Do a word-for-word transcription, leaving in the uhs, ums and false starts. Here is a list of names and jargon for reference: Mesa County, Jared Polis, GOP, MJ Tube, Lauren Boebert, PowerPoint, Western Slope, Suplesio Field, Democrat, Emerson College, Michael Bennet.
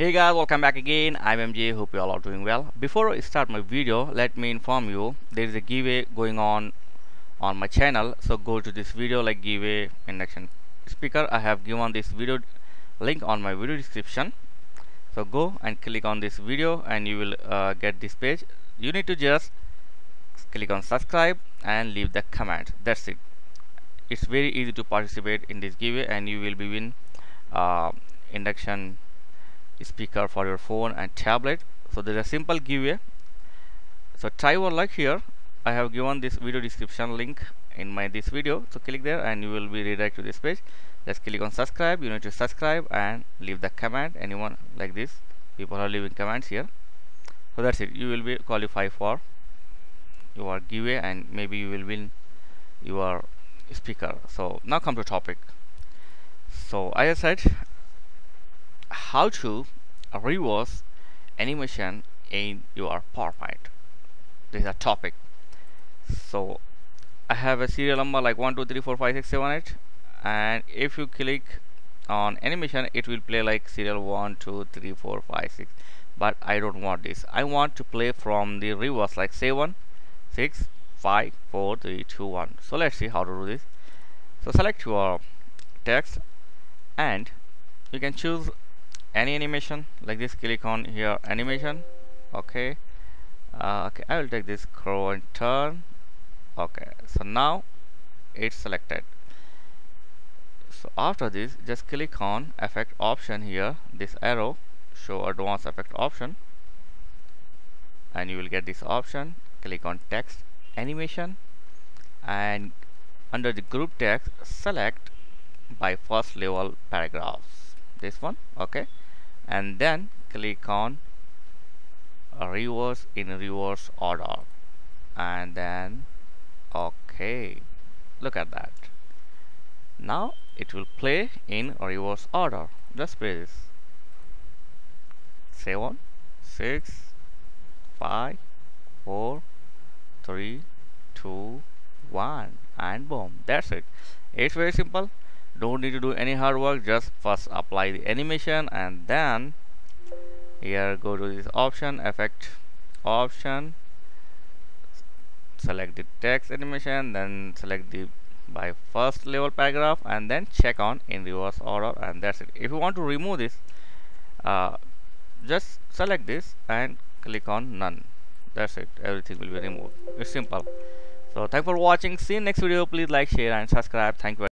Hey guys, welcome back again. I'm M J. Hope you all are doing well. Before I start my video, let me inform you there is a giveaway going on on my channel. So go to this video, like giveaway induction speaker. I have given this video link on my video description. So go and click on this video and you will uh, get this page. You need to just click on subscribe and leave the comment. That's it. It's very easy to participate in this giveaway and you will be win uh, induction speaker for your phone and tablet. So there's a simple giveaway. So try your luck here. I have given this video description link in my this video. So click there and you will be redirected to this page. Just click on subscribe. You need to subscribe and leave the comment. Anyone like this? People are leaving comments here. So that's it. You will be qualified for your giveaway and maybe you will win your speaker. So now come to topic. So I said how to reverse animation in your PowerPoint. This is a topic. So I have a serial number like one two three four five six seven eight, and if you click on animation it will play like serial one two three four five six, but I don't want this. I want to play from the reverse, like seven six five four three two one. So let's see how to do this. So select your text and you can choose any animation like this. Click on here, animation. Okay, uh, okay, I will take this crow and turn. Okay, so now it's selected. So after this, just click on effect option here, this arrow, show advanced effect option, and you will get this option. Click on text animation and under the group text select by first level paragraphs, this one. Okay, and then click on reverse in reverse order and then okay, look at that. Now it will play in reverse order. Just play this seven six five four three two one and boom, that's it. It's very simple. Don't need to do any hard work. Just first apply the animation and then here go to this option, effect option, select the text animation, then select the by first level paragraph and then check on in reverse order, and that's it. If you want to remove this, uh, just select this and click on none. That's it, everything will be removed. It's simple. So thanks for watching. See you next video. Please like, share and subscribe. Thank you.